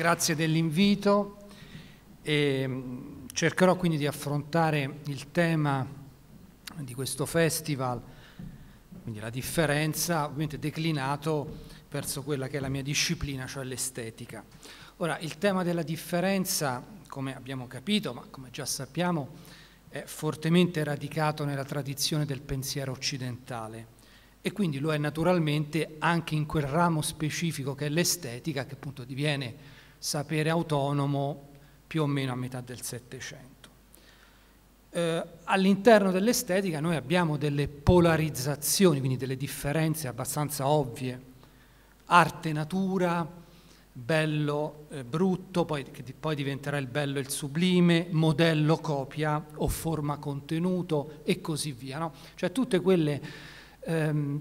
grazie dell'invito. Cercherò quindi di affrontare il tema di questo festival, quindi la differenza, ovviamente declinato verso quella che è la mia disciplina, cioè l'estetica. Ora, il tema della differenza, come abbiamo capito, ma come già sappiamo, è fortemente radicato nella tradizione del pensiero occidentale e quindi lo è naturalmente anche in quel ramo specifico che è l'estetica, che appunto diviene sapere autonomo più o meno a metà del Settecento. All'interno dell'estetica noi abbiamo delle polarizzazioni, quindi delle differenze abbastanza ovvie: arte-natura, bello-brutto, che poi diventerà il bello e il sublime, modello-copia o forma-contenuto e così via, no? Cioè tutte quelle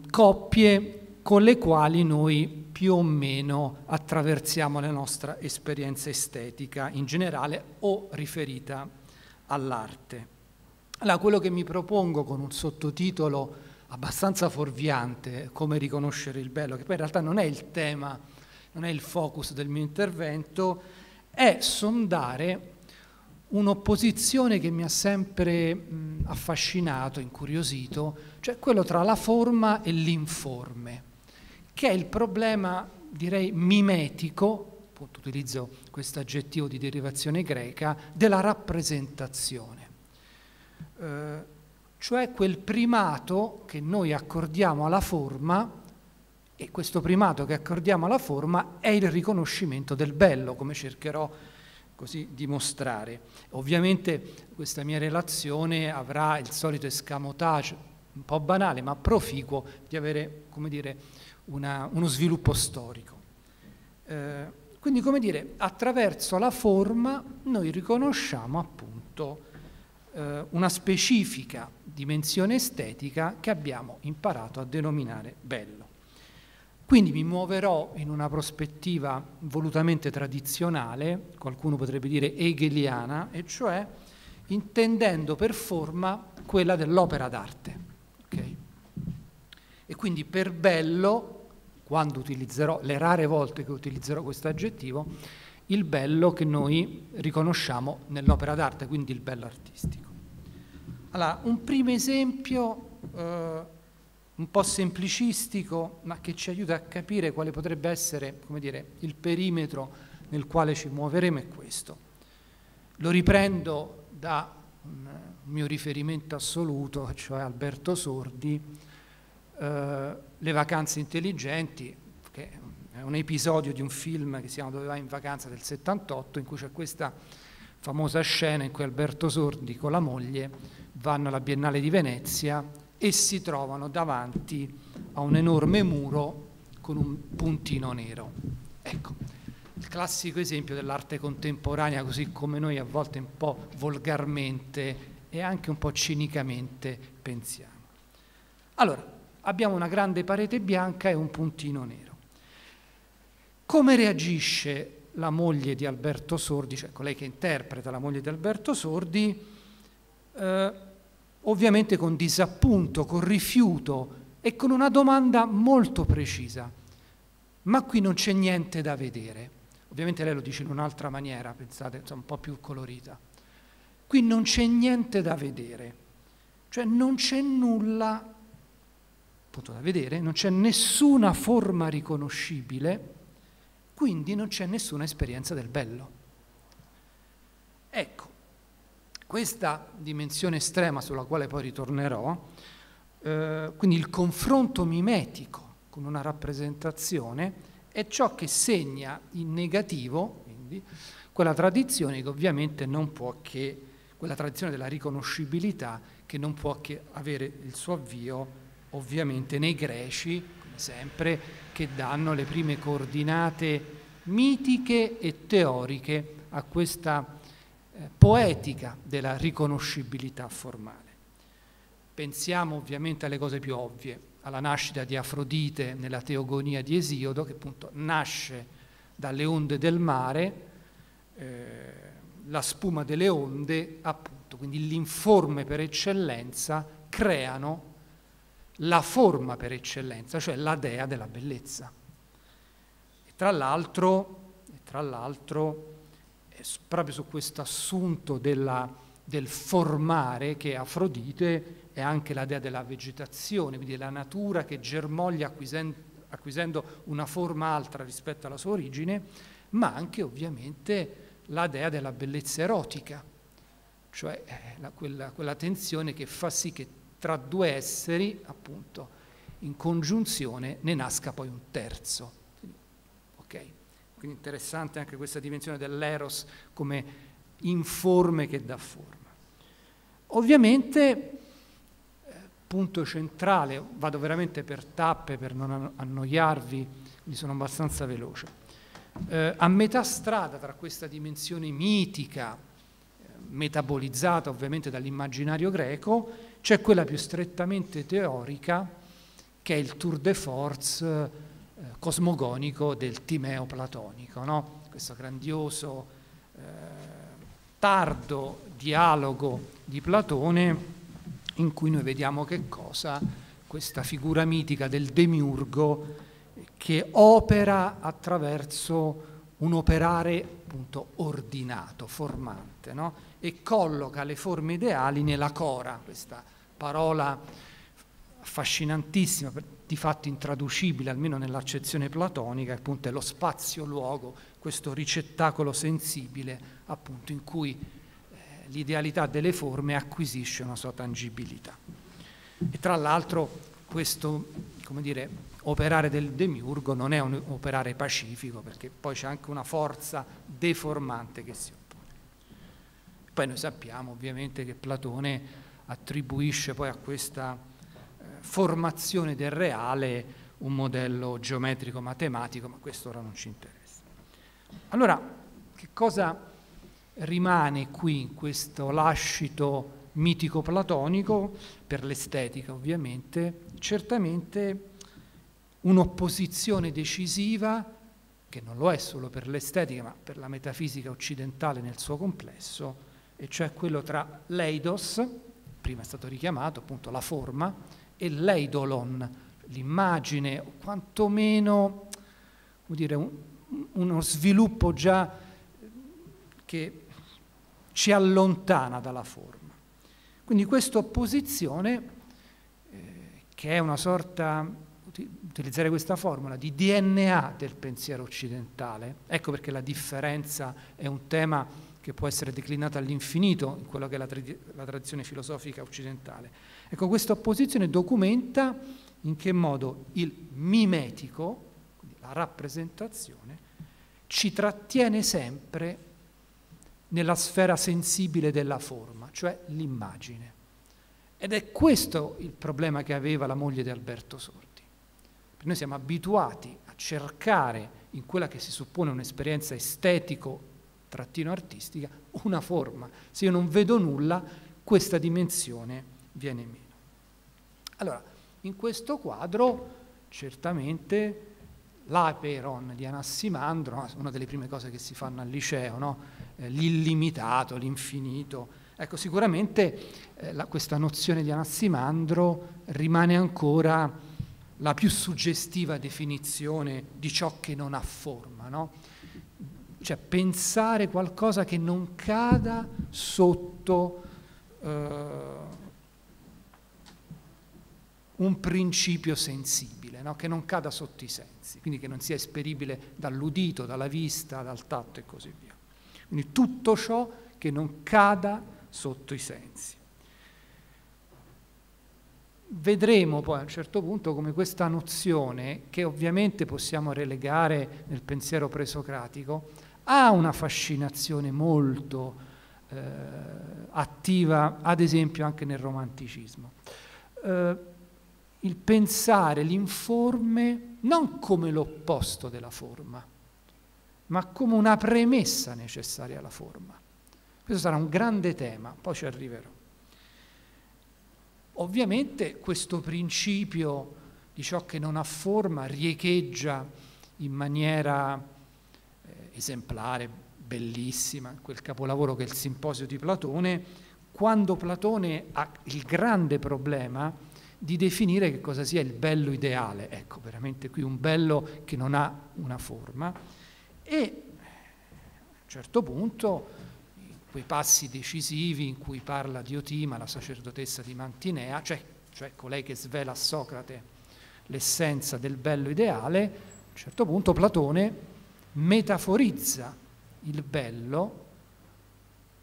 coppie con le quali noi più o meno attraversiamo la nostra esperienza estetica in generale o riferita all'arte. Allora, quello che mi propongo con un sottotitolo abbastanza fuorviante, come riconoscere il bello, che poi in realtà non è il tema, non è il focus del mio intervento, è sondare un'opposizione che mi ha sempre affascinato, incuriosito, cioè quello tra la forma e l'informe, che è il problema, direi, mimetico, appunto utilizzo questo aggettivo di derivazione greca, della rappresentazione. Cioè quel primato che noi accordiamo alla forma, e questo primato che accordiamo alla forma è il riconoscimento del bello, come cercherò così dimostrare. Ovviamente questa mia relazione avrà il solito escamotage, un po' banale ma proficuo, di avere, come dire, uno sviluppo storico. Quindi, come dire, attraverso la forma noi riconosciamo appunto una specifica dimensione estetica che abbiamo imparato a denominare bello. Quindi mi muoverò in una prospettiva volutamente tradizionale, qualcuno potrebbe dire hegeliana, e cioè intendendo per forma quella dell'opera d'arte. Okay? E quindi per bello, quando utilizzerò, le rare volte che utilizzerò questo aggettivo, il bello che noi riconosciamo nell'opera d'arte, quindi il bello artistico. Allora, un primo esempio un po' semplicistico, ma che ci aiuta a capire quale potrebbe essere, come dire, il perimetro nel quale ci muoveremo, è questo. Lo riprendo da un mio riferimento assoluto, cioè Alberto Sordi, Le vacanze intelligenti, che è un episodio di un film che si chiama Dove vai in vacanza, del 78, in cui c'è questa famosa scena in cui Alberto Sordi con la moglie vanno alla Biennale di Venezia e si trovano davanti a un enorme muro con un puntino nero. Ecco, il classico esempio dell'arte contemporanea, così come noi a volte un po' volgarmente e anche un po' cinicamente pensiamo. Allora, abbiamo una grande parete bianca e un puntino nero. Come reagisce la moglie di Alberto Sordi, cioè colei che interpreta la moglie di Alberto Sordi? Ovviamente con disappunto, con rifiuto e con una domanda molto precisa: ma qui non c'è niente da vedere. Ovviamente lei lo dice in un'altra maniera, pensate, insomma, un po' più colorita. Qui non c'è niente da vedere, cioè non c'è nulla appunto da vedere, non c'è nessuna forma riconoscibile, quindi non c'è nessuna esperienza del bello. Ecco, questa dimensione estrema, sulla quale poi ritornerò, quindi il confronto mimetico con una rappresentazione, è ciò che segna in negativo, quindi, quella tradizione che ovviamente non può che, quella tradizione della riconoscibilità, che non può che avere il suo avvio ovviamente nei Greci, come sempre, che danno le prime coordinate mitiche e teoriche a questa poetica della riconoscibilità formale. Pensiamo ovviamente alle cose più ovvie, alla nascita di Afrodite nella Teogonia di Esiodo, che appunto nasce dalle onde del mare, la spuma delle onde, appunto, quindi l'informe per eccellenza, creano la forma per eccellenza, cioè la dea della bellezza. E tra l'altro tra l'altro proprio su questo assunto del formare, che Afrodite è anche la dea della vegetazione, quindi la natura che germoglia acquisendo una forma altra rispetto alla sua origine, ma anche ovviamente la dea della bellezza erotica, cioè quella tensione che fa sì che tra due esseri, appunto, in congiunzione ne nasca poi un terzo. Okay. Quindi interessante anche questa dimensione dell'eros come informe che dà forma. Ovviamente, punto centrale, vado veramente per tappe per non annoiarvi, quindi sono abbastanza veloce. A metà strada tra questa dimensione mitica, metabolizzata ovviamente dall'immaginario greco, c'è quella più strettamente teorica, che è il tour de force cosmogonico del Timeo platonico, no? Questo grandioso tardo dialogo di Platone, in cui noi vediamo che cosa? Questa figura mitica del demiurgo che opera attraverso un operare appunto ordinato, formante, no? E colloca le forme ideali nella cora, questa parola affascinantissima, di fatto intraducibile almeno nell'accezione platonica, appunto è lo spazio-luogo, questo ricettacolo sensibile appunto in cui l'idealità delle forme acquisisce una sua tangibilità. E tra l'altro questo, come dire, operare del demiurgo non è un operare pacifico, perché poi c'è anche una forza deformante che si oppone. Poi noi sappiamo ovviamente che Platone attribuisce poi a questa formazione del reale un modello geometrico matematico, ma questo ora non ci interessa. Allora, che cosa rimane qui in questo lascito mitico platonico per l'estetica? Ovviamente certamente un'opposizione decisiva, che non lo è solo per l'estetica ma per la metafisica occidentale nel suo complesso, e cioè quello tra l'eidos, prima è stato richiamato appunto la forma, e l'eidolon, l'immagine, o quantomeno vuol dire, uno sviluppo già che ci allontana dalla forma. Quindi questa opposizione, che è una sorta, utilizzare questa formula, di DNA del pensiero occidentale, ecco perché la differenza è un tema che può essere declinata all'infinito in quello che è la tradizione filosofica occidentale. Ecco, questa opposizione documenta in che modo il mimetico, quindi la rappresentazione, ci trattiene sempre nella sfera sensibile della forma, cioè l'immagine. Ed è questo il problema che aveva la moglie di Alberto Sordi. Noi siamo abituati a cercare in quella che si suppone un'esperienza estetico trattino artistica, una forma. Se io non vedo nulla, questa dimensione viene meno. Allora, in questo quadro, certamente, l'Aperon di Anassimandro, una delle prime cose che si fanno al liceo, no? L'illimitato, l'infinito. Ecco, sicuramente questa nozione di Anassimandro rimane ancora la più suggestiva definizione di ciò che non ha forma, no? Cioè pensare qualcosa che non cada sotto un principio sensibile, no? Che non cada sotto i sensi, quindi che non sia esperibile dall'udito, dalla vista, dal tatto e così via. Quindi tutto ciò che non cada sotto i sensi. Vedremo poi a un certo punto come questa nozione, che ovviamente possiamo relegare nel pensiero presocratico, ha una fascinazione molto attiva, ad esempio anche nel romanticismo. Il pensare l'informe non come l'opposto della forma, ma come una premessa necessaria alla forma. Questo sarà un grande tema, poi ci arriverò. Ovviamente questo principio di ciò che non ha forma riecheggia in maniera esemplare, bellissima, quel capolavoro che è il Simposio di Platone, quando Platone ha il grande problema di definire che cosa sia il bello ideale, ecco veramente qui un bello che non ha una forma, e certo punto, in quei passi decisivi in cui parla Diotima, la sacerdotessa di Mantinea, cioè colei che svela a Socrate l'essenza del bello ideale, a un certo punto Platone metaforizza il bello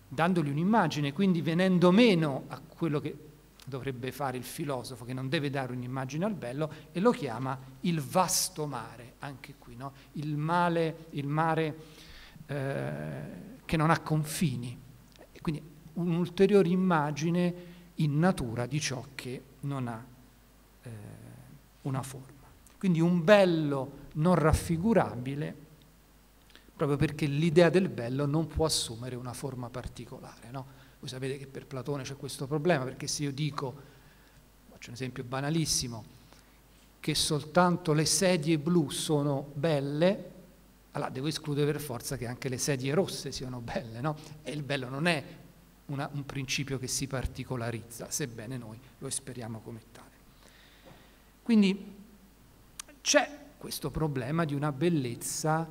dandogli un'immagine, quindi venendo meno a quello che dovrebbe fare il filosofo, che non deve dare un'immagine al bello, e lo chiama il vasto mare, anche qui, no? Il mare che non ha confini, e quindi un'ulteriore immagine in natura di ciò che non ha una forma. Quindi un bello non raffigurabile, proprio perché l'idea del bello non può assumere una forma particolare, no? Voi sapete che per Platone c'è questo problema, perché se io dico, faccio un esempio banalissimo, che soltanto le sedie blu sono belle, allora devo escludere per forza che anche le sedie rosse siano belle, no? E il bello non è un principio che si particolarizza, sebbene noi lo speriamo come tale. Quindi c'è questo problema di una bellezza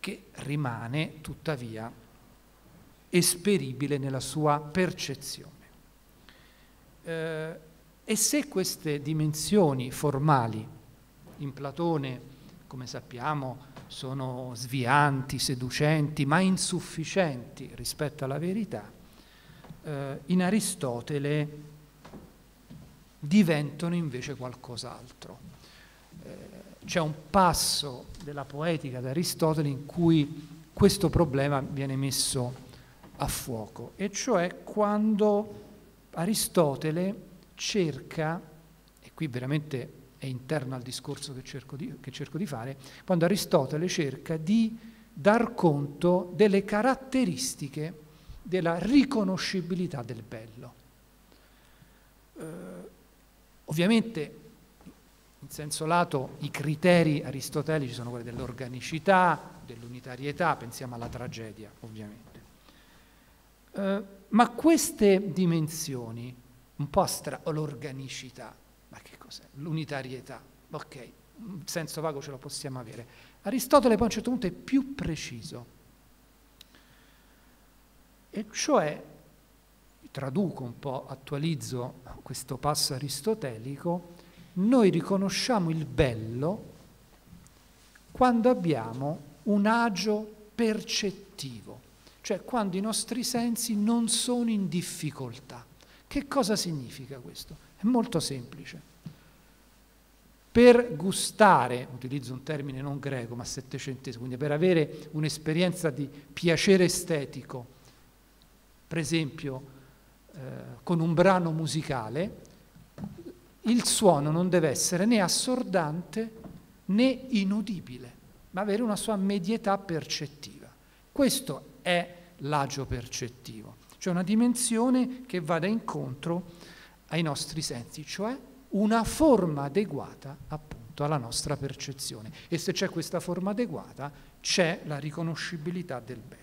che rimane tuttavia esperibile nella sua percezione. E se queste dimensioni formali in Platone, come sappiamo, sono svianti, seducenti, ma insufficienti rispetto alla verità, in Aristotele diventano invece qualcos'altro. C'è un passo della Poetica di Aristotele in cui questo problema viene messo a fuoco, e cioè quando Aristotele cerca, e qui veramente è interno al discorso che cerco di fare, quando Aristotele cerca di dar conto delle caratteristiche della riconoscibilità del bello. Ovviamente, in senso lato, i criteri aristotelici sono quelli dell'organicità, dell'unitarietà, pensiamo alla tragedia, ovviamente. Ma queste dimensioni, un po' l'organicità, ma che cos'è? L'unitarietà, ok, in senso vago ce lo possiamo avere. Aristotele poi a un certo punto è più preciso, e cioè, traduco un po', attualizzo questo passo aristotelico, noi riconosciamo il bello quando abbiamo un agio percettivo, cioè quando i nostri sensi non sono in difficoltà. Che cosa significa questo? È molto semplice. Per gustare, utilizzo un termine non greco ma settecentesco, quindi per avere un'esperienza di piacere estetico, per esempio con un brano musicale, il suono non deve essere né assordante né inudibile, ma avere una sua medietà percettiva. Questo è l'agio percettivo, cioè una dimensione che vada incontro ai nostri sensi, cioè una forma adeguata appunto alla nostra percezione. E se c'è questa forma adeguata, c'è la riconoscibilità del bello.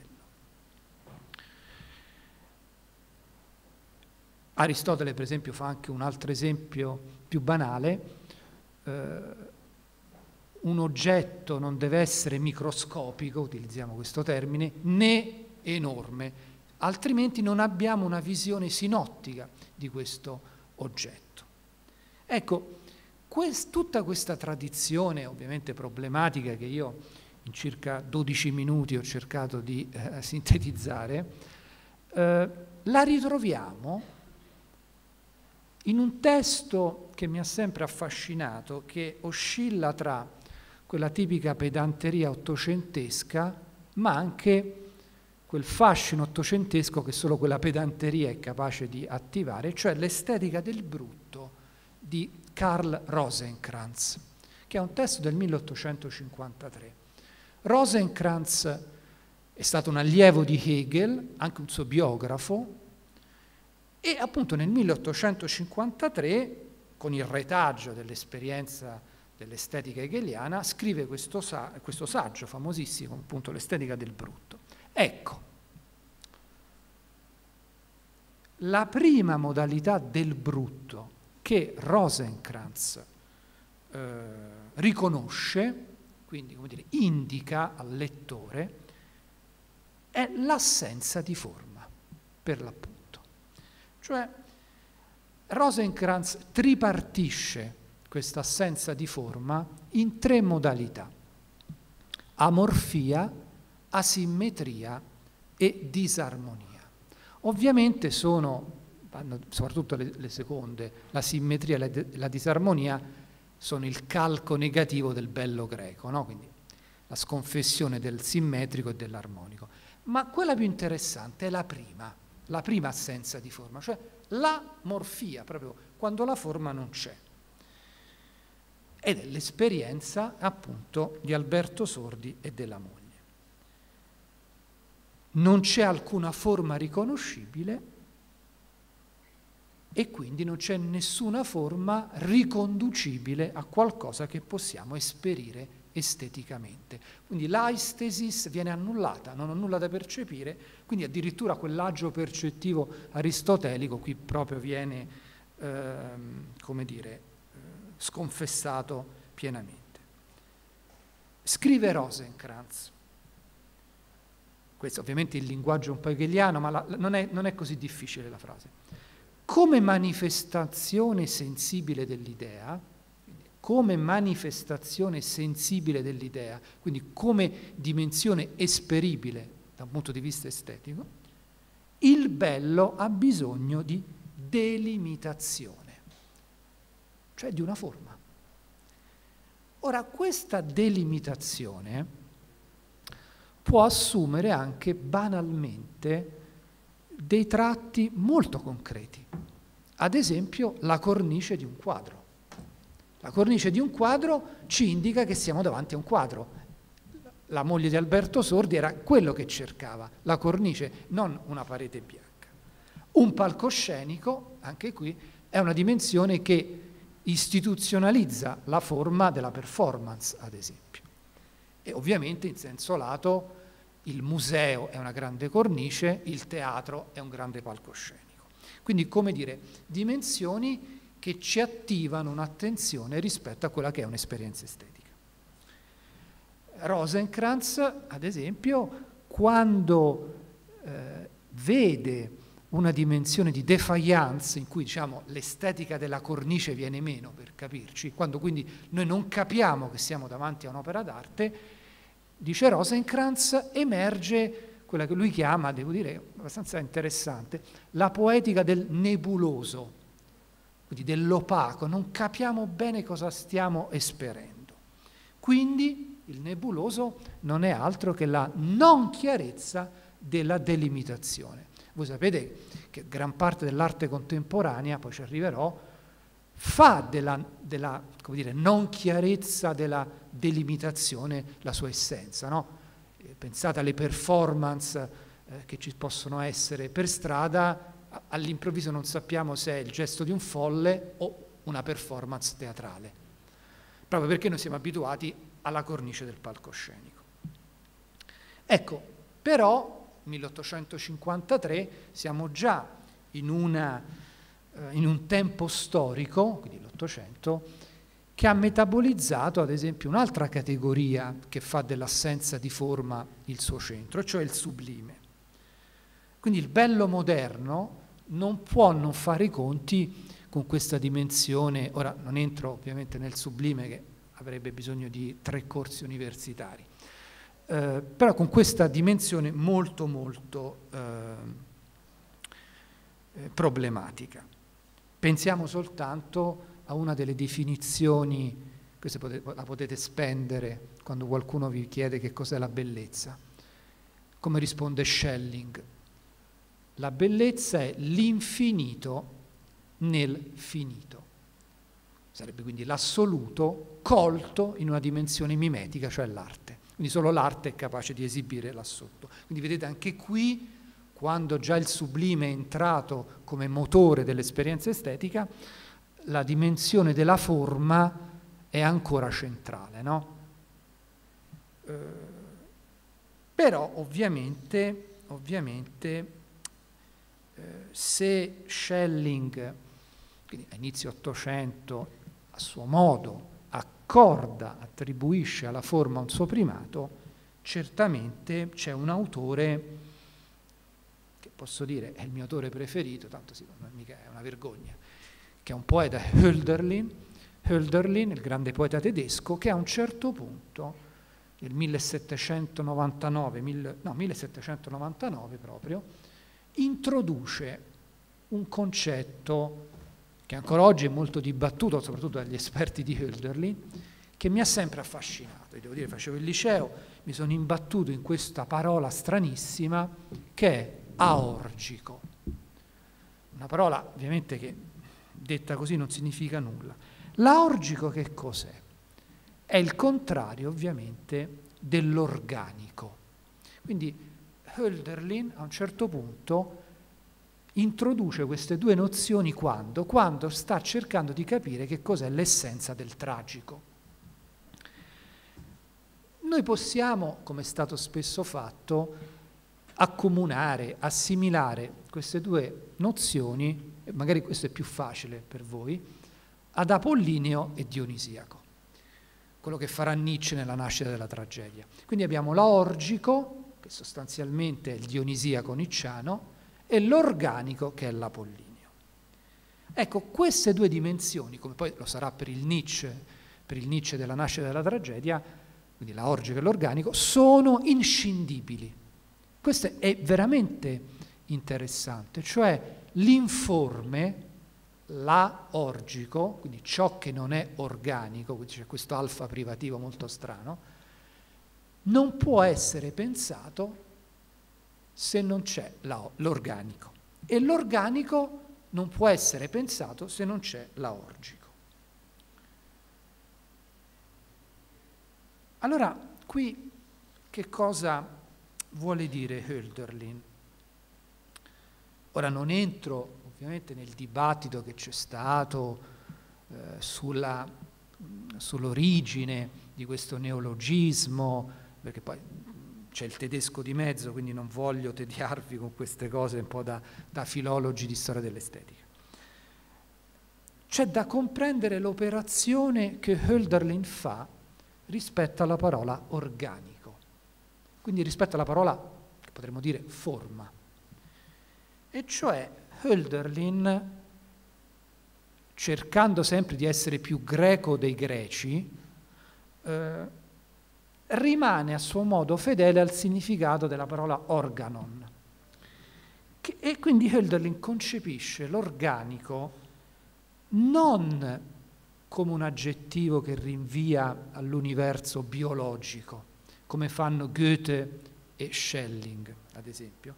Aristotele, per esempio, fa anche un altro esempio più banale. Un oggetto non deve essere microscopico, utilizziamo questo termine, né enorme, altrimenti non abbiamo una visione sinottica di questo oggetto. Ecco, tutta questa tradizione, ovviamente problematica, che io in circa 12 minuti ho cercato di sintetizzare, la ritroviamo in un testo che mi ha sempre affascinato, che oscilla tra quella tipica pedanteria ottocentesca, ma anche quel fascino ottocentesco che solo quella pedanteria è capace di attivare, cioè l'estetica del brutto di Karl Rosenkranz, che è un testo del 1853. Rosenkranz è stato un allievo di Hegel, anche un suo biografo, e appunto nel 1853, con il retaggio dell'esperienza dell'estetica hegeliana, scrive questo saggio famosissimo, appunto l'estetica del brutto. Ecco, la prima modalità del brutto che Rosenkranz riconosce, quindi come dire, indica al lettore, è l'assenza di forma, per l'appunto. Cioè, Rosenkranz tripartisce questa assenza di forma in tre modalità: amorfia, asimmetria e disarmonia. Ovviamente soprattutto le seconde, la simmetria e la disarmonia, sono il calco negativo del bello greco, no? Quindi la sconfessione del simmetrico e dell'armonico. Ma quella più interessante è la prima assenza di forma, cioè l'amorfia, proprio quando la forma non c'è. Ed è l'esperienza, appunto, di Alberto Sordi e della moglie. Non c'è alcuna forma riconoscibile e quindi non c'è nessuna forma riconducibile a qualcosa che possiamo esperire esteticamente. Quindi l'aistesis viene annullata, non ho nulla da percepire, quindi addirittura quell'agio percettivo aristotelico qui proprio viene, come dire, sconfessato pienamente. Scrive Rosenkranz. Questo ovviamente il linguaggio è un po' hegeliano, ma non è così difficile la frase. Come manifestazione sensibile dell'idea, quindi come dimensione esperibile da un punto di vista estetico, il bello ha bisogno di delimitazione, cioè di una forma. Ora, questa delimitazione può assumere anche banalmente dei tratti molto concreti, ad esempio la cornice di un quadro. La cornice di un quadro ci indica che siamo davanti a un quadro. La moglie di Alberto Sordi era quello che cercava, la cornice, non una parete bianca. Un palcoscenico, anche qui, è una dimensione che istituzionalizza la forma della performance, ad esempio. E ovviamente in senso lato il museo è una grande cornice, il teatro è un grande palcoscenico. Quindi, come dire, dimensioni che ci attivano un'attenzione rispetto a quella che è un'esperienza estetica. Rosenkranz, ad esempio, quando vede una dimensione di defiance in cui, diciamo, l'estetica della cornice viene meno, per capirci, quando quindi noi non capiamo che siamo davanti a un'opera d'arte, dice Rosenkranz, emerge quella che lui chiama, devo dire, abbastanza interessante, la poetica del nebuloso, quindi dell'opaco, non capiamo bene cosa stiamo esperendo. Quindi il nebuloso non è altro che la non chiarezza della delimitazione. Voi sapete che gran parte dell'arte contemporanea, poi ci arriverò, fa della come dire, non chiarezza della delimitazione la sua essenza, no? Pensate alle performance che ci possono essere per strada. All'improvviso non sappiamo se è il gesto di un folle o una performance teatrale, proprio perché noi siamo abituati alla cornice del palcoscenico. Ecco, però, 1853, siamo già in un tempo storico, quindi l'Ottocento, che ha metabolizzato, ad esempio, un'altra categoria che fa dell'assenza di forma il suo centro, cioè il sublime. Quindi il bello moderno non può non fare i conti con questa dimensione. Ora non entro ovviamente nel sublime, che avrebbe bisogno di 3 corsi universitari, però con questa dimensione molto molto problematica. Pensiamo soltanto a una delle definizioni, questa la potete spendere quando qualcuno vi chiede che cos'è la bellezza, come risponde Schelling. La bellezza è l'infinito nel finito. Sarebbe quindi l'assoluto colto in una dimensione mimetica, cioè l'arte. Quindi solo l'arte è capace di esibire l'assoluto. Quindi vedete anche qui, quando già il sublime è entrato come motore dell'esperienza estetica, la dimensione della forma è ancora centrale, no? Però ovviamente se Schelling, quindi a inizio Ottocento, a suo modo attribuisce alla forma un suo primato, certamente c'è un autore posso dire è il mio autore preferito, tanto sì, mica è una vergogna, che è un poeta, Hölderlin, il grande poeta tedesco, che a un certo punto, nel 1799 proprio, introduce un concetto che ancora oggi è molto dibattuto, soprattutto dagli esperti di Hölderlin, che mi ha sempre affascinato. Io devo dire, facevo il liceo, mi sono imbattuto in questa parola stranissima che è aorgico. Una parola ovviamente che detta così non significa nulla. L'aorgico che cos'è? È il contrario ovviamente dell'organico. Quindi Hölderlin a un certo punto introduce queste due nozioni quando sta cercando di capire che cos'è l'essenza del tragico. Noi possiamo, come è stato spesso fatto, accomunare, assimilare queste due nozioni, e magari questo è più facile per voi, ad Apollineo e Dionisiaco, quello che farà Nietzsche nella nascita della tragedia. Quindi abbiamo l'aorgico, che sostanzialmente è il dionisiaco nicciano, e l'organico, che è l'Apollineo. Ecco, queste due dimensioni, come poi lo sarà per il Nietzsche della nascita della tragedia, quindi l'aorgico e l'organico, sono inscindibili. Questo è veramente interessante, cioè l'informe, l'aorgico, quindi ciò che non è organico, quindi c'è questo alfa privativo molto strano, non può essere pensato se non c'è l'organico, e l'organico non può essere pensato se non c'è l'aorgico. Allora, qui che cosa vuole dire Hölderlin? Ora non entro ovviamente nel dibattito che c'è stato sull'origine di questo neologismo, perché poi c'è il tedesco di mezzo, quindi non voglio tediarvi con queste cose un po' da filologi di storia dell'estetica. C'è da comprendere l'operazione che Hölderlin fa rispetto alla parola organico, quindi rispetto alla parola, che potremmo dire, forma. E cioè Hölderlin, cercando sempre di essere più greco dei greci, rimane a suo modo fedele al significato della parola organon. E quindi Hölderlin concepisce l'organico non come un aggettivo che rinvia all'universo biologico, come fanno Goethe e Schelling, ad esempio,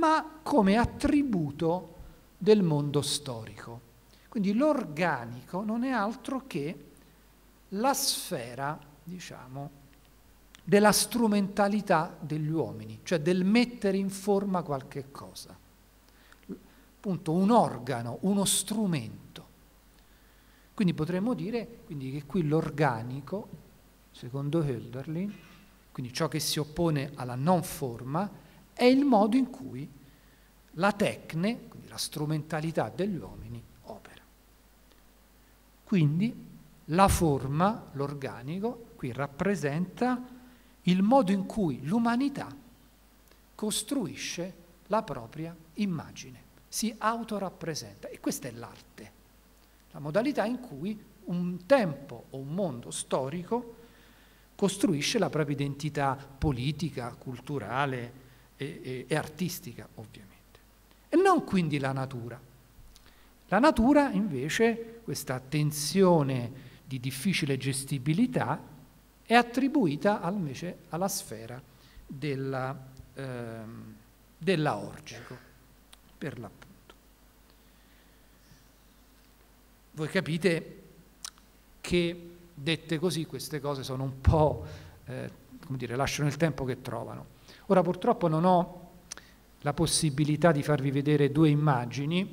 ma come attributo del mondo storico. Quindi l'organico non è altro che la sfera, diciamo, della strumentalità degli uomini, cioè del mettere in forma qualche cosa. Appunto, un organo, uno strumento. Quindi potremmo dire che qui l'organico, secondo Hölderlin, quindi ciò che si oppone alla non forma, è il modo in cui la tecne, quindi la strumentalità degli uomini, opera. Quindi la forma, l'organico, qui rappresenta il modo in cui l'umanità costruisce la propria immagine, si autorappresenta, e questa è l'arte. La modalità in cui un tempo o un mondo storico costruisce la propria identità politica, culturale e artistica, ovviamente. E non quindi la natura. La natura, invece, questa tensione di difficile gestibilità è attribuita invece alla sfera dell'aorgico, per l'appunto. Voi capite che, dette così, queste cose sono un po', come dire, lasciano il tempo che trovano. Ora purtroppo non ho la possibilità di farvi vedere due immagini,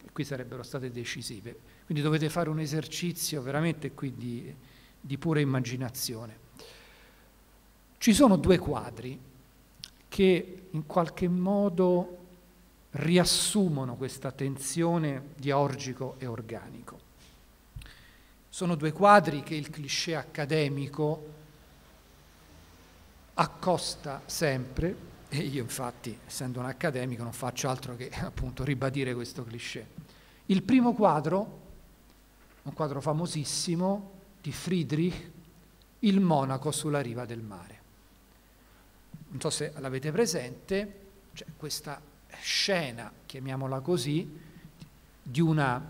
che qui sarebbero state decisive, quindi dovete fare un esercizio veramente qui di pura immaginazione. Ci sono due quadri che in qualche modo riassumono questa tensione di aorgico e organico. Sono due quadri che il cliché accademico accosta sempre, E io infatti, essendo un accademico, non faccio altro che appunto ribadire questo cliché. Il primo quadro, un quadro famosissimo di Friedrich, Il monaco sulla riva del mare. Non so se l'avete presente, c'è questa scena, chiamiamola così, di una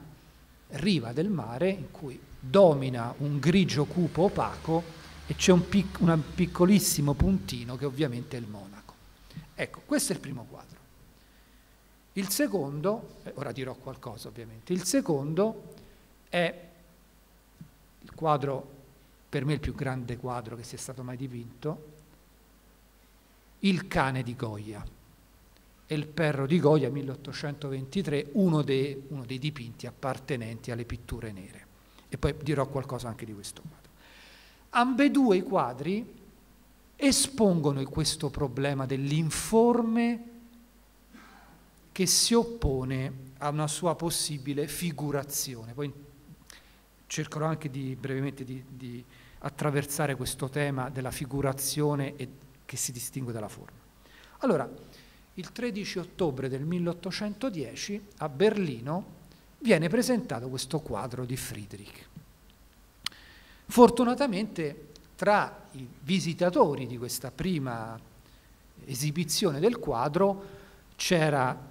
riva del mare in cui domina un grigio cupo opaco e c'è un piccolissimo puntino che ovviamente è il monaco. Ecco, questo è il primo quadro. Il secondo, ora dirò qualcosa ovviamente, il secondo è il quadro, per me il più grande quadro che sia stato mai dipinto, Il cane di Goya e il Perro di Goya 1823, uno dei dipinti appartenenti alle pitture nere. E poi dirò qualcosa anche di questo quadro. Ambedue i quadri espongono questo problema dell'informe che si oppone a una sua possibile figurazione. Poi cercherò anche brevemente di attraversare questo tema della figurazione e che si distingue dalla forma. Allora, il 13 ottobre del 1810 a Berlino viene presentato questo quadro di Friedrich. Fortunatamente tra i visitatori di questa prima esibizione del quadro c'era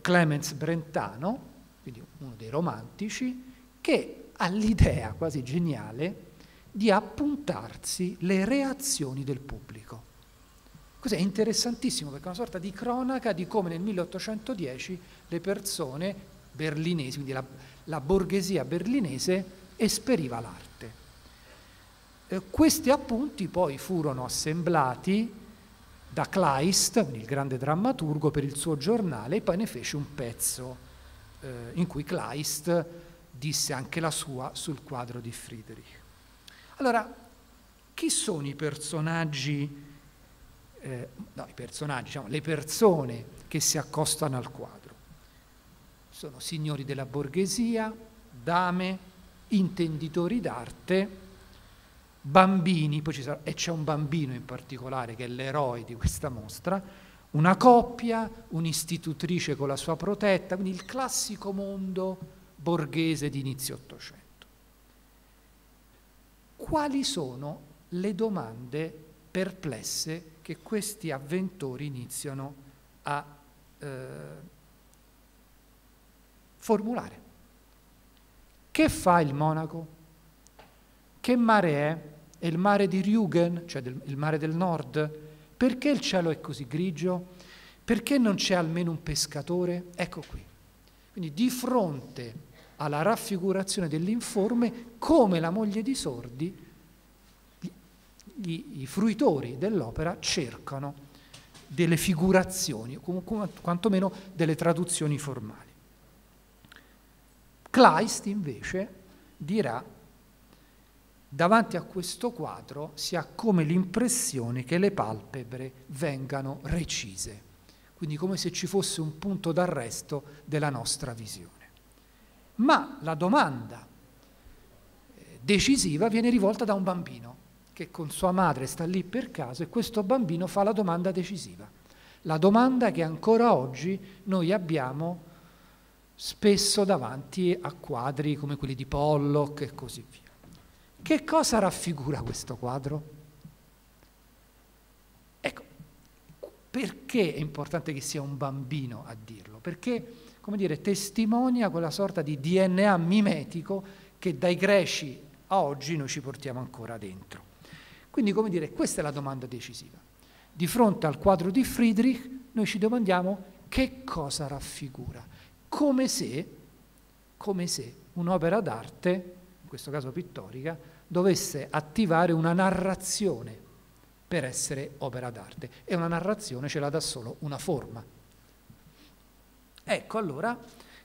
Clemens Brentano, quindi uno dei romantici, che ha l'idea quasi geniale di appuntarsi le reazioni del pubblico. Cos'è interessantissimo, perché è una sorta di cronaca di come nel 1810 le persone berlinesi, quindi la borghesia berlinese, esperiva l'arte. Questi appunti poi furono assemblati da Kleist, il grande drammaturgo, per il suo giornale, e poi ne fece un pezzo in cui Kleist disse anche la sua sul quadro di Friedrich. Allora, chi sono i personaggi? Le persone che si accostano al quadro. Sono signori della borghesia, dame, intenditori d'arte, bambini, e c'è un bambino in particolare che è l'eroe di questa mostra, una coppia, un'istitutrice con la sua protetta, quindi il classico mondo borghese di inizio Ottocento. Quali sono le domande perplesse che questi avventori iniziano a formulare? Che fa il monaco? Che mare è? È il mare di Rügen, cioè il mare del nord? Perché il cielo è così grigio? Perché non c'è almeno un pescatore? Ecco qui. Quindi di fronte alla raffigurazione dell'informe, come la moglie di Sordi, i fruitori dell'opera cercano delle figurazioni, quantomeno delle traduzioni formali. Kleist invece dirà: davanti a questo quadro si ha come l'impressione che le palpebre vengano recise, quindi come se ci fosse un punto d'arresto della nostra visione. Ma la domanda decisiva viene rivolta da un bambino che con sua madre sta lì per caso, e questo bambino fa la domanda decisiva, la domanda che ancora oggi noi abbiamo spesso davanti a quadri come quelli di Pollock e così via. Che cosa raffigura questo quadro? Ecco, perché è importante che sia un bambino a dirlo? Perché, come dire, testimonia quella sorta di DNA mimetico che dai greci a oggi noi ci portiamo ancora dentro. Quindi, come dire, questa è la domanda decisiva. Di fronte al quadro di Friedrich noi ci domandiamo che cosa raffigura, come se un'opera d'arte, in questo caso pittorica, dovesse attivare una narrazione per essere opera d'arte, e una narrazione ce la dà solo una forma. Ecco allora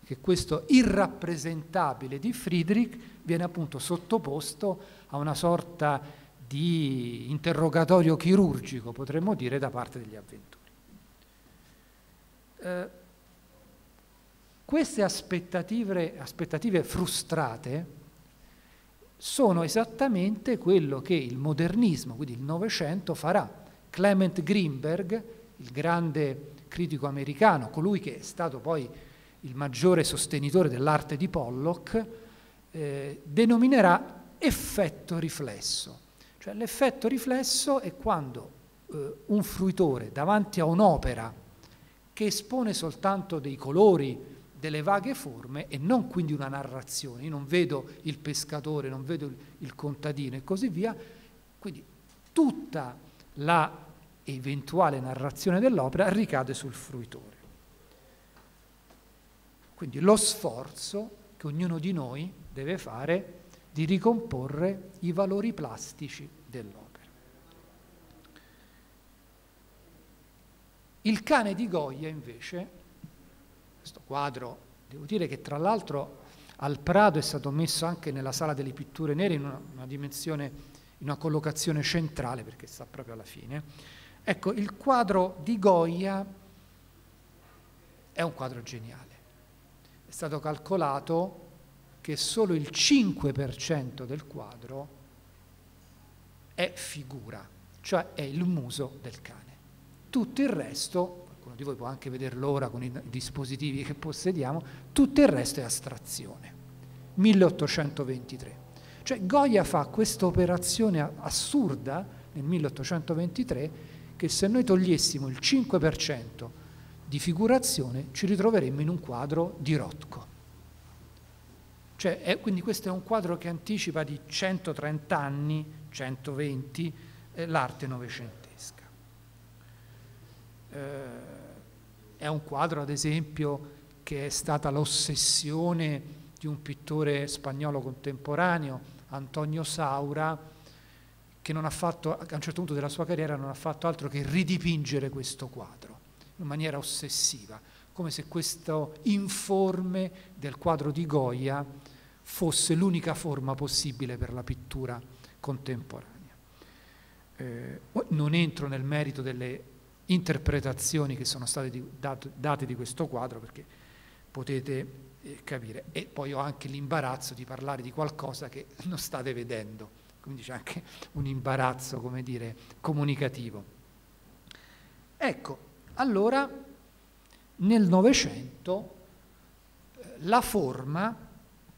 che questo irrappresentabile di Friedrich viene appunto sottoposto a una sorta di interrogatorio chirurgico, potremmo dire, da parte degli avventori. Queste aspettative frustrate sono esattamente quello che il modernismo, quindi il Novecento, farà. Clement Greenberg, il grande critico americano, colui che è stato poi il maggiore sostenitore dell'arte di Pollock, denominerà effetto riflesso. Cioè l'effetto riflesso è quando un fruitore davanti a un'opera che espone soltanto dei colori, delle vaghe forme e non quindi una narrazione, io non vedo il pescatore, non vedo il contadino e così via, quindi tutta la eventuale narrazione dell'opera ricade sul fruitore. Quindi lo sforzo che ognuno di noi deve fare di ricomporre i valori plastici dell'opera. Il cane di Goya invece, questo quadro, devo dire che tra l'altro al Prado è stato messo anche nella sala delle pitture nere in una dimensione, in una collocazione centrale, perché sta proprio alla fine. Ecco, il quadro di Goya è un quadro geniale. È stato calcolato che solo il 5% del quadro è figura, cioè è il muso del cane. Tutto il resto, qualcuno di voi può anche vederlo ora con i dispositivi che possediamo, tutto il resto è astrazione. 1823. Cioè Goya fa questa operazione assurda nel 1823 che se noi togliessimo il 5% di figurazione ci ritroveremmo in un quadro di Rothko. Cioè, quindi questo è un quadro che anticipa di 130 anni, 120, l'arte novecentesca. È un quadro, ad esempio, che è stata l'ossessione di un pittore spagnolo contemporaneo, Antonio Saura, che non ha fatto, a un certo punto della sua carriera non ha fatto altro che ridipingere questo quadro, in maniera ossessiva, come se questo informe del quadro di Goya fosse l'unica forma possibile per la pittura contemporanea. Non entro nel merito delle interpretazioni che sono state date di questo quadro perché potete capire. E poi ho anche l'imbarazzo di parlare di qualcosa che non state vedendo, quindi c'è anche un imbarazzo, come dire, comunicativo. Ecco, allora nel Novecento la forma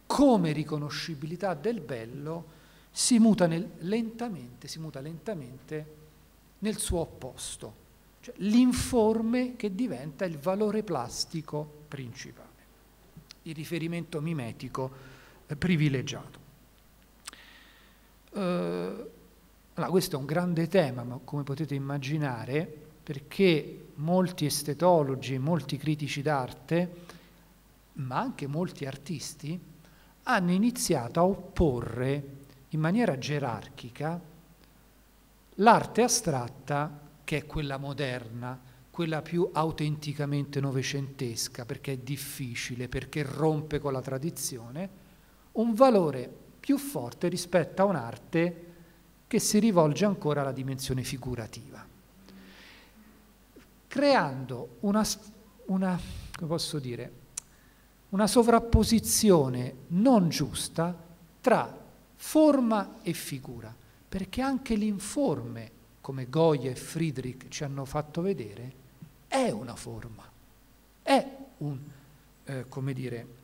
come riconoscibilità del bello si muta lentamente nel suo opposto, cioè l'informe che diventa il valore plastico principale, il riferimento mimetico privilegiato. Allora, questo è un grande tema, come potete immaginare, perché molti estetologi, molti critici d'arte, ma anche molti artisti, hanno iniziato a opporre in maniera gerarchica l'arte astratta, che è quella moderna, quella più autenticamente novecentesca, perché è difficile, perché rompe con la tradizione, un valore più forte rispetto a un'arte che si rivolge ancora alla dimensione figurativa, creando una sovrapposizione non giusta tra forma e figura, perché anche l'informe, come Goya e Friedrich ci hanno fatto vedere, è una forma, è un, come dire,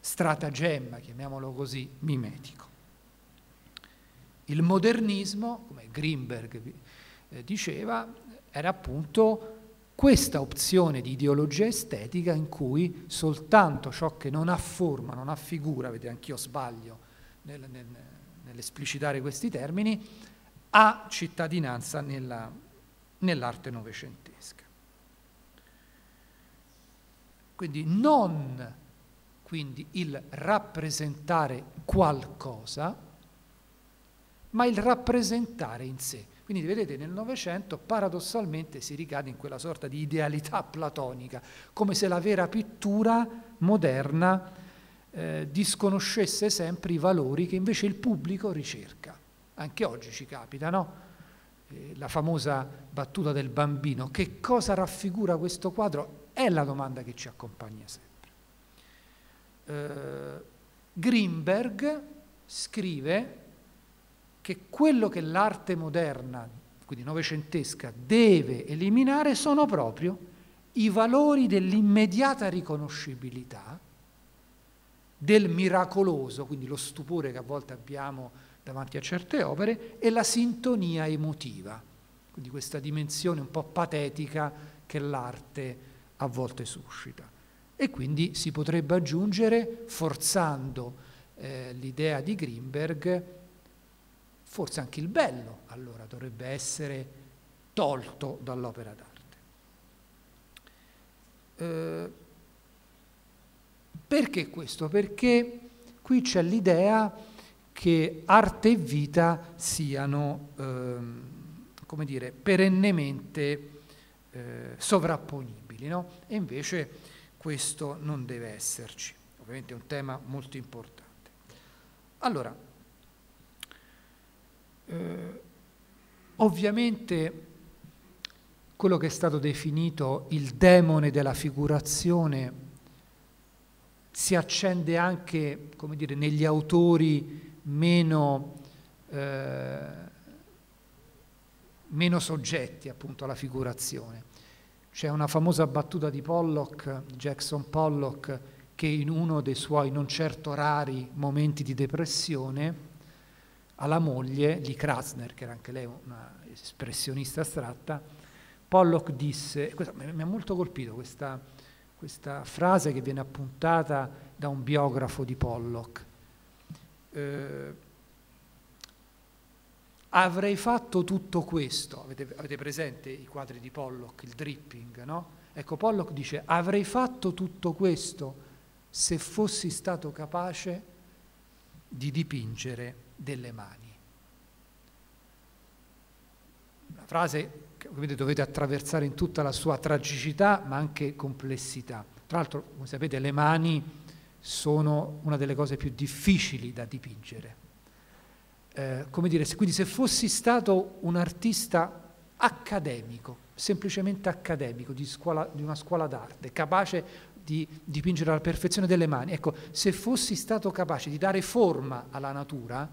stratagemma, chiamiamolo così, mimetico. Il modernismo, come Greenberg diceva, era appunto questa opzione di ideologia estetica in cui soltanto ciò che non ha forma, non ha figura, vedete, anch'io sbaglio nell'esplicitare questi termini, ha cittadinanza nell'arte novecentesca. Quindi non il rappresentare qualcosa, ma il rappresentare in sé. Quindi vedete, nel Novecento paradossalmente si ricade in quella sorta di idealità platonica, come se la vera pittura moderna disconoscesse sempre i valori che invece il pubblico ricerca. Anche oggi ci capita, no? La famosa battuta del bambino, che cosa raffigura questo quadro? È la domanda che ci accompagna sempre. Greenberg scrive che quello che l'arte moderna quindi novecentesca, deve eliminare sono proprio i valori dell'immediata riconoscibilità, del miracoloso, quindi lo stupore che a volte abbiamo davanti a certe opere, e la sintonia emotiva, quindi questa dimensione un po' patetica che l'arte a volte suscita. E quindi si potrebbe aggiungere, forzando l'idea di Greenberg, forse anche il bello allora dovrebbe essere tolto dall'opera d'arte. Perché questo? Perché qui c'è l'idea che arte e vita siano, come dire, perennemente sovrapponibili, no? E invece questo non deve esserci. Ovviamente è un tema molto importante. Allora, ovviamente quello che è stato definito il demone della figurazione si accende anche, come dire, negli autori meno soggetti appunto alla figurazione. C'è una famosa battuta di Pollock, Jackson Pollock, che in uno dei suoi non certo rari momenti di depressione alla moglie di Krasner, che era anche lei una espressionista astratta, Pollock disse, mi ha molto colpito questa frase che viene appuntata da un biografo di Pollock, avrei fatto tutto questo, avete presente i quadri di Pollock, il dripping, no? Ecco, Pollock dice, avrei fatto tutto questo se fossi stato capace di dipingere delle mani. Una frase che dovete attraversare in tutta la sua tragicità, ma anche complessità. Tra l'altro, come sapete, le mani sono una delle cose più difficili da dipingere. Come dire, quindi se fossi stato un artista accademico, semplicemente accademico, di una scuola d'arte, capace di dipingere alla perfezione delle mani, ecco, se fossi stato capace di dare forma alla natura,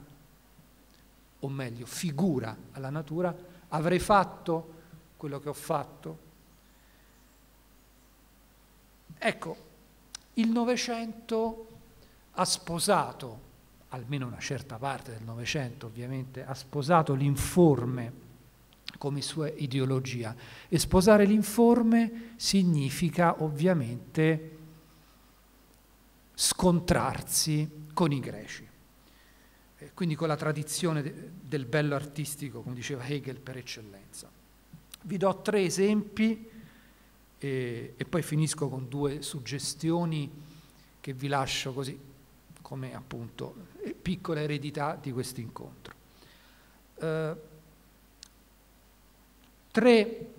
o meglio, figura alla natura, avrei fatto quello che ho fatto. Ecco, il Novecento ha sposato, almeno una certa parte del Novecento ovviamente, ha sposato l'informe come sua ideologia. E sposare l'informe significa ovviamente scontrarsi con i greci, quindi con la tradizione del bello artistico, come diceva Hegel, per eccellenza. Vi do 3 esempi e poi finisco con 2 suggestioni che vi lascio così come appunto piccola eredità di questo incontro. 3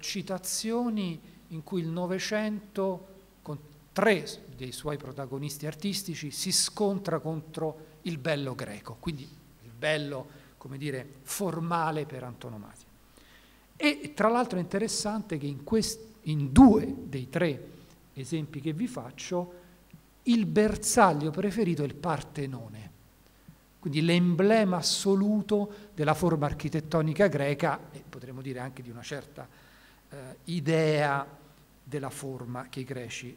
citazioni in cui il Novecento, con 3 dei suoi protagonisti artistici, si scontra contro il bello greco, quindi il bello, come dire, formale per antonomasia. E tra l'altro è interessante che in 2 dei 3 esempi che vi faccio, il bersaglio preferito è il Partenone, quindi l'emblema assoluto della forma architettonica greca e potremmo dire anche di una certa idea della forma che i greci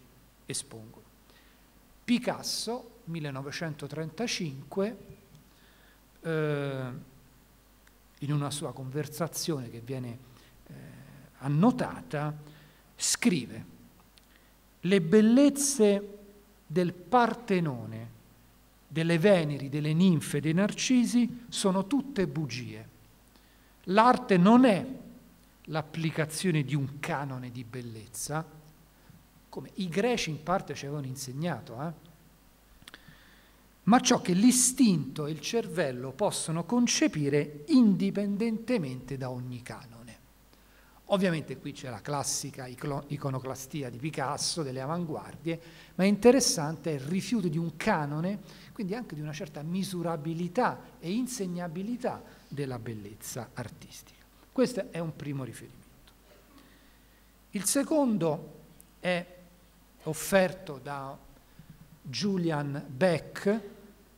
espongono. Picasso, 1935, in una sua conversazione che viene annotata, scrive: le bellezze del Partenone, delle Veneri, delle Ninfe, dei Narcisi, sono tutte bugie. L'arte non è l'applicazione di un canone di bellezza, come i greci in parte ci avevano insegnato, ma ciò che l'istinto e il cervello possono concepire indipendentemente da ogni canone. Ovviamente qui c'è la classica iconoclastia di Picasso, delle avanguardie, ma è interessante il rifiuto di un canone, quindi anche di una certa misurabilità e insegnabilità della bellezza artistica. Questo è un primo riferimento. Il secondo è offerto da Julian Beck,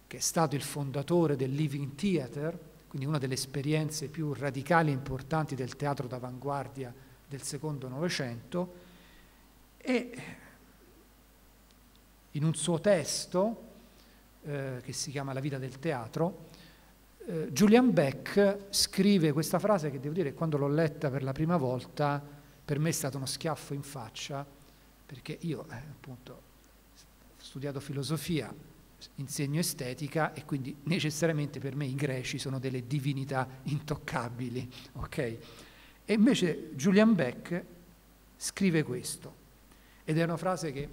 che è stato il fondatore del Living Theatre, quindi una delle esperienze più radicali e importanti del teatro d'avanguardia del secondo Novecento, e in un suo testo, che si chiama La vita del teatro, Julian Beck scrive questa frase che devo dire, quando l'ho letta per la prima volta, per me è stato uno schiaffo in faccia, perché io appunto ho studiato filosofia, insegno estetica, e quindi necessariamente per me i greci sono delle divinità intoccabili, ok? E invece Julian Beck scrive questo, ed è una frase che,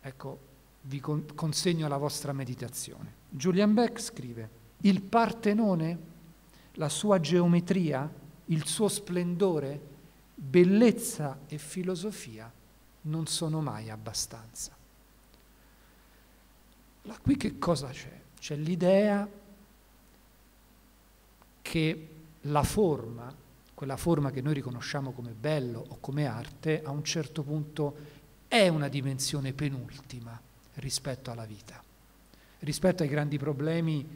ecco, vi consegno alla vostra meditazione. Julian Beck scrive: il Partenone, la sua geometria, il suo splendore, bellezza e filosofia non sono mai abbastanza. Là, qui che cosa c'è? C'è l'idea che la forma, quella forma che noi riconosciamo come bello o come arte, a un certo punto è una dimensione penultima rispetto alla vita, rispetto ai grandi problemi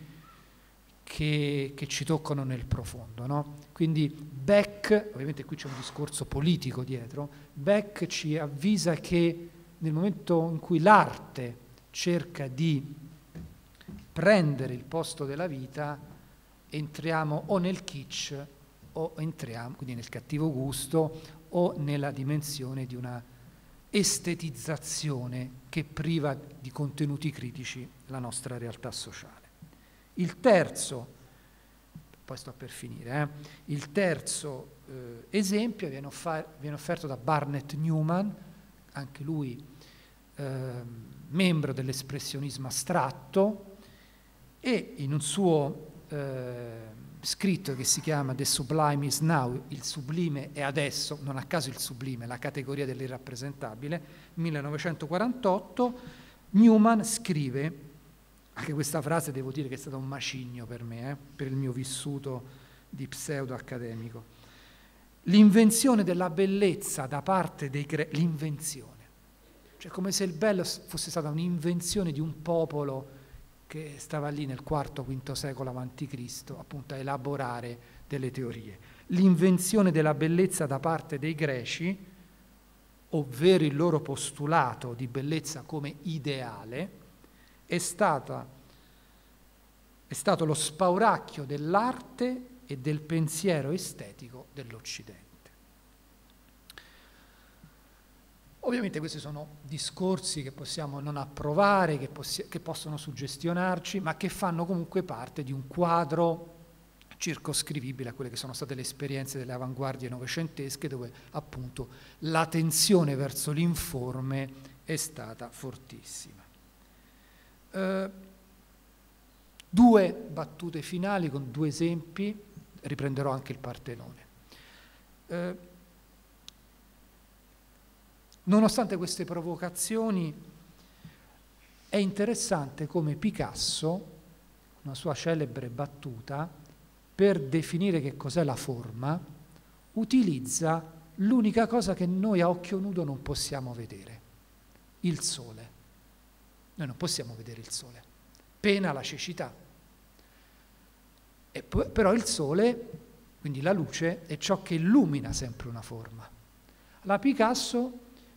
che ci toccano nel profondo, no? Quindi Beck, ovviamente qui c'è un discorso politico dietro, Beck ci avvisa che nel momento in cui l'arte cerca di prendere il posto della vita, entriamo o nel kitsch, o entriamo, quindi nel cattivo gusto, o nella dimensione di una estetizzazione che priva di contenuti critici la nostra realtà sociale. Il terzo, poi sto per finire, il terzo esempio viene offerto da Barnett Newman, anche lui membro dell'espressionismo astratto, e in un suo scritto che si chiama The Sublime is Now, il sublime è adesso, non a caso il sublime, la categoria dell'irrappresentabile, 1948, Newman scrive, anche questa frase devo dire che è stato un macigno per me, per il mio vissuto di pseudo-accademico. L'invenzione della bellezza da parte dei greci, l'invenzione. Cioè come se il bello fosse stata un'invenzione di un popolo che stava lì nel IV-V secolo a.C., appunto a elaborare delle teorie. L'invenzione della bellezza da parte dei greci, ovvero il loro postulato di bellezza come ideale, è stato lo spauracchio dell'arte e del pensiero estetico dell'Occidente. Ovviamente questi sono discorsi che possiamo non approvare, che possono suggestionarci, ma che fanno comunque parte di un quadro circoscrivibile a quelle che sono state le esperienze delle avanguardie novecentesche, dove appunto la tensione verso l'informe è stata fortissima. Due battute finali con due esempi, riprenderò anche il Partenone. Nonostante queste provocazioni, è interessante come Picasso, una sua celebre battuta, per definire che cos'è la forma, utilizza l'unica cosa che noi a occhio nudo non possiamo vedere, il sole. Noi non possiamo vedere il sole, pena la cecità. E poi, però il sole, quindi la luce, è ciò che illumina sempre una forma. La Picasso,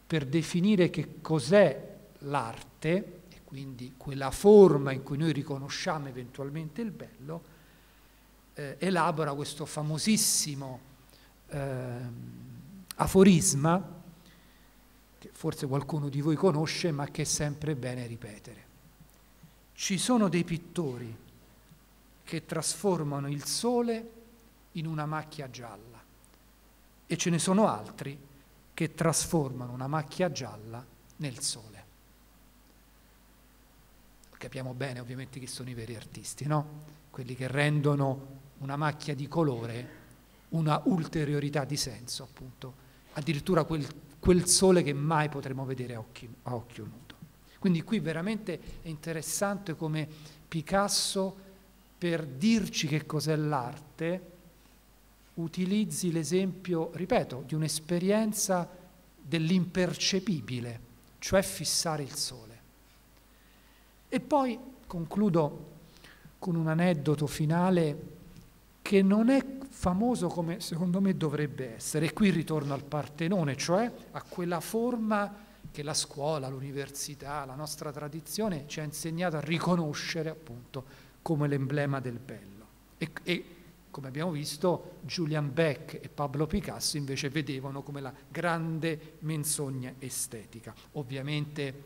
per definire che cos'è l'arte, e quindi quella forma in cui noi riconosciamo eventualmente il bello, elabora questo famosissimo aforisma, che forse qualcuno di voi conosce, ma che è sempre bene ripetere. Ci sono dei pittori che trasformano il sole in una macchia gialla, e ce ne sono altri che trasformano una macchia gialla nel sole. Capiamo bene ovviamente chi sono i veri artisti, no? Quelli che rendono una macchia di colore una ulteriorità di senso, appunto, addirittura quel sole che mai potremo vedere a occhio nudo. Quindi qui veramente è interessante come Picasso, per dirci che cos'è l'arte, utilizzi l'esempio, ripeto, di un'esperienza dell'impercepibile, cioè fissare il sole. E poi concludo con un aneddoto finale che non è famoso come secondo me dovrebbe essere, e qui ritorno al Partenone, cioè a quella forma che la scuola, l'università, la nostra tradizione ci ha insegnato a riconoscere appunto come l'emblema del bello. E come abbiamo visto, Julian Beck e Pablo Picasso invece vedevano come la grande menzogna estetica. Ovviamente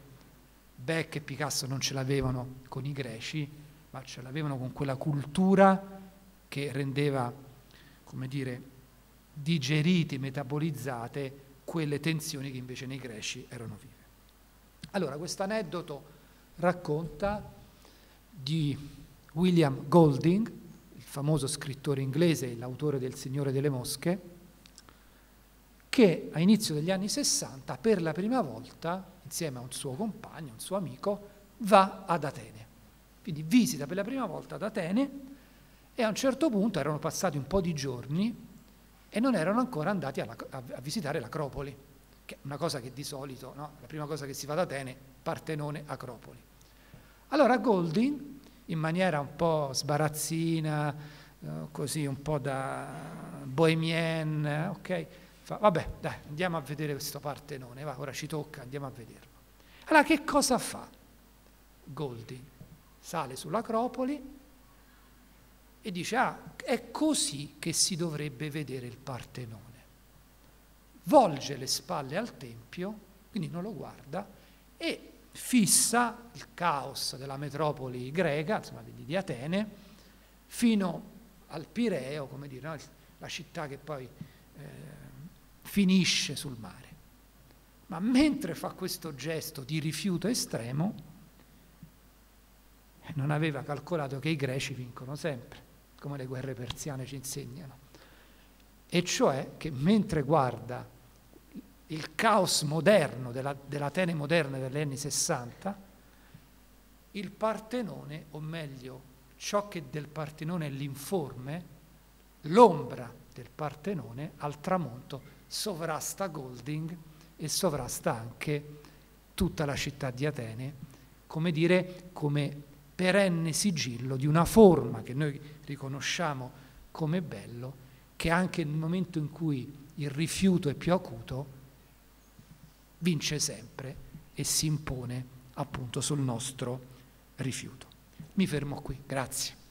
Beck e Picasso non ce l'avevano con i greci, ma ce l'avevano con quella cultura che rendeva, come dire, digeriti, metabolizzate quelle tensioni che invece nei greci erano vive. Allora, questo aneddoto racconta di William Golding, il famoso scrittore inglese, l'autore del Signore delle Mosche, che a inizio degli anni 60, per la prima volta, insieme a un suo compagno, un suo amico, va ad Atene. Quindi visita per la prima volta ad Atene, e a un certo punto erano passati un po' di giorni e non erano ancora andati a visitare l'Acropoli, che è una cosa che di solito, no? La prima cosa che si fa ad Atene, Partenone, Acropoli. Allora Golding, in maniera un po' sbarazzina, così un po' da bohemienne, ok? Fa, vabbè, dai, andiamo a vedere questo Partenone, va, ora ci tocca, andiamo a vederlo. Allora che cosa fa Golding? Sale sull'Acropoli e dice, ah, è così che si dovrebbe vedere il Partenone. Volge le spalle al Tempio, quindi non lo guarda, e fissa il caos della metropoli greca, insomma di Atene, fino al Pireo, come dire, no? La città che poi finisce sul mare. Ma mentre fa questo gesto di rifiuto estremo, non aveva calcolato che i greci vincono sempre, come le guerre persiane ci insegnano, e cioè che mentre guarda il caos moderno dell'Atene moderna degli anni 60, il Partenone, o meglio ciò che del Partenone è l'informe, l'ombra del Partenone al tramonto sovrasta Golding e sovrasta anche tutta la città di Atene, come dire, come perenne sigillo di una forma che noi riconosciamo come bello, che anche nel momento in cui il rifiuto è più acuto vince sempre e si impone appunto sul nostro rifiuto. Mi fermo qui, grazie.